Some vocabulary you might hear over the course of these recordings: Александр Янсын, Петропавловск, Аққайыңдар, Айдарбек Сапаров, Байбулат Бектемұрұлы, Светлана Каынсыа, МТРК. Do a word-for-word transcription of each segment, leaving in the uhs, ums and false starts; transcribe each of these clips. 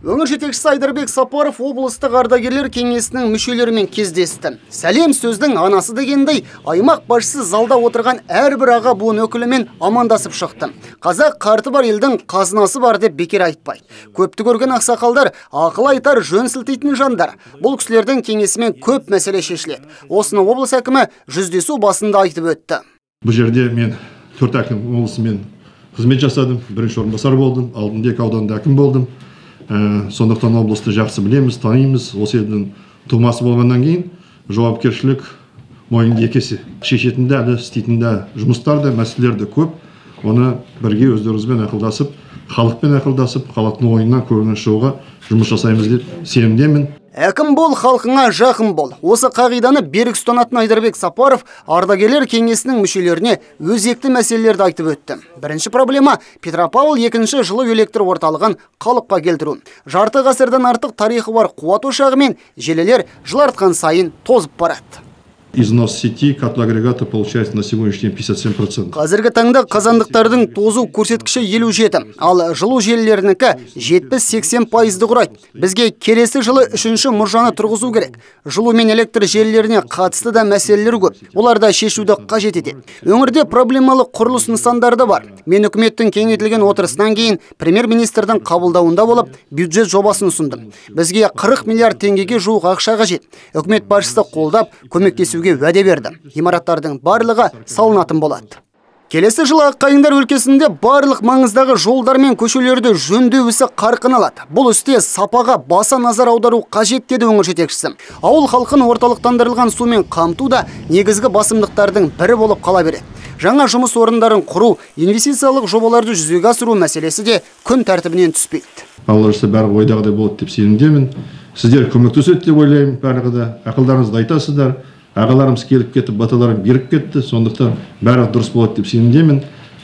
Өңір жетекшісі Айдарбек Сапаров облыстық ардагерлер кеңесінің мүшелерімен кездесті. Сәлем сөздің анасы дегендей, аймақ басшысы залда отырған әрбір аға буын өкілімен амандасып шықты. Қазақ қарты бар елдің қазынасы бар деп бекер айтпай. Көпті көрген ақсақалдар, ақыл айтар, жөн сілтейтін жандар. Бұл кісілердің кеңесімен көп мәселе шешіледі. Осыны облыс әкімі жүздесу басында айтып өтті. Бұл жерде мен төрт әкім облысымен қызмет жасадым, бірінші орынбасар болдым, алдында екі ауданда әкім болдым. Сондықтан облысты жақсы білеміз, танимыз. Осы елдің тумасы болғаннан кейін жауапкершілік мойынды екесі. Шешетінде әлі істейтінде жұмыстарда, мәселелерді көп. Оны бірге өздеріңізбен ақылдасып, халықпен ақылдасып, халықтың ойыннан көрінен шығуға жұмыс жасаймыз деп сенімдемін. Әкім бол, халқыңа жақын бол. Осы қағиданы берік ұстанатын Айдарбек Сапаров ардагерлер кеңесінің мүшелеріне өзекті мәселелерді айтып өтті. Бірінші проблема – Петропавл екінші жылу электр орталығын қалыпқа келтіру. Жарты ғасырдан артық тарихы бар қуат ошағымен желілер жыл артқан сайын тозып барады. Износ сети котлоагрегата получается на сегодняшний день пятьдесят семь процентов. Қазіргі таңда қазандықтардың тозу көрсеткіші елу жеті, ал жылу желілерінікі жетпіс-сексен пайызды құрайды. Бізге келесі жылы үшінші мұржаны тұрғызу керек. Жылу мен электр желілеріне қатысты да мәселелер көп. Оларда шешуді қажет етеді. Өңірде проблемалы құрылыс нысандары бар. Мен үкіметтің кеңейтілген отырысынан кейін премьер-министрдің қабылдауында болып, бюджет жобасын ұсындым. Бізге қырық миллиард теңгеге жуық ақша қажет. Үкімет басшысы қолдап, көмектесуге уәде берді. Ғимараттардың барлығы салынатын болады. Келесі жылы Аққайыңдар өлкесінде барлық маңыздағы жолдар мен көшелерді жөндеу ісі қарқын алады. Бұл істе сапаға баса назар аудару қажет, деді өңір жетекшісі. Ауыл халқын орталықтандырылған сумен қамту да негізгі басымдықтардың бірі болып қала береді. Жаңа жұмыс орындарын құру, инвестициялық жобаларды жүзеге асыру мәселесі де күн тәртібінен түспейді. Алласы бәрі ойдағыдай болады деп сенімдемін. Сіздер көмектеседі деп ойлаймын. Бәрі де ақылдарыңызды айтасыздар. Ағаларымыз келіп кетті, баталарым беріп кетті, сондықтан бәрі дұрыс болады деп сенімдемін.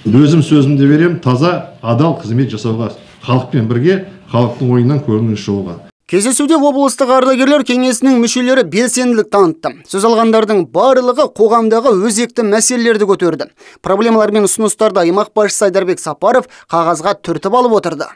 Өзім сөзімді берем, таза, адал қызмет жасауға, халықпен бірге, халықтың ойынан көрінен шығуға. Кездесуде облыстық ардагерлер кеңесінің мүшелері белсенділік танытты. Сөз алғандардың барлығы қоғамдағы өзекті мәселелерді көтерді. Проблемалар мен ұсыныстарды аймақ басшысы Айдарбек Сапаров қағазға түртіп алып отырды.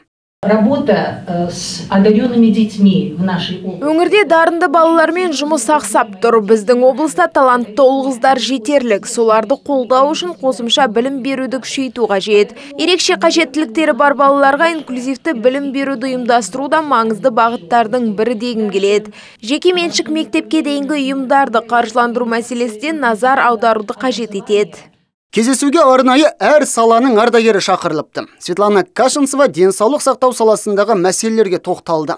Работа с одаренными детьми в нашей области. Өңірде дарынды балалармен жұмыс ақсап тұр. Біздің облыста талантты ұл-қыздар жетерлік. Соларды қолдау үшін қосымша білім беруді күшейту қажет. Ерекше қажеттіліктері бар балаларға инклюзивті білім беруді ұйымдастыруда маңызды бағыттардың бірі дегім келеді. Жеке меншік мектепке дейінгі ұйымдарды қаржыландыру мәселесіне назар аударуды қажет етеді. Кездесуге арнайы әр саланың ардагері шақырылыпты. Светлана Каынсыа денсаулық сақтау саласындағы мәселелерге тоқталды.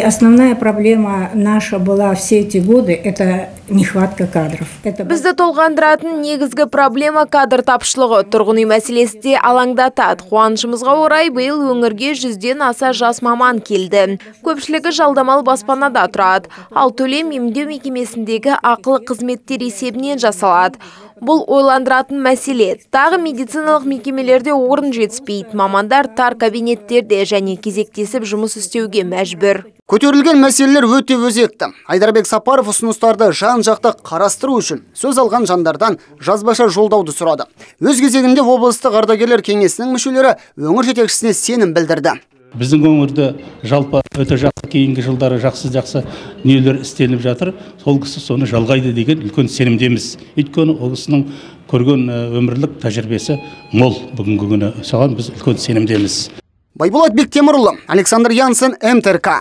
Основная проблема наша была все эти годы – это нехватка кадров. Бізді толғандыратын негізгі проблема кадр тапшылығы. Тұрғын үй мәселесі де алаңдатады. Қуанышымызға орай биыл өңірге жүзден аса жас маман келді. Көпшілігі жалдамалы баспанада тұрады. Ал төлем емдеу мекемесіндегі ақылы қызметтер есебінен жасалады. Бұл ойландыратын мәселе. Тағы медициналық мекемелерде орын жетіспейді. Мамандар тар кабинеттерде және кезектесіп жұмыс істеуге мәжбүр. Көтерілген мәселелер өте өзекті. Айдарбек Сапаров ұсыныстарды жан-жақты қарастыру үшін сөз алған жандардан жазбаша жолдауды сұрады. Өз кезегінде облыстық ардагерлер кеңесінің мүшелері өңір жетекшісіне сенім білдірді. Біздің өңірде жалпы өте жақсы, кейінгі жылдары жақсы-жақсы нелер істеліп жатыр. Сол кісі соны жалғайды деген үлкен сенімдеміз. Өйткені ол кісінің көрген өмірлік тәжірибесі мол. Бүгінгі күні соған біз үлкен сенімдеміз. Байбулат Бектемұрұлы, Александр Янсын, эм тэ эр ка.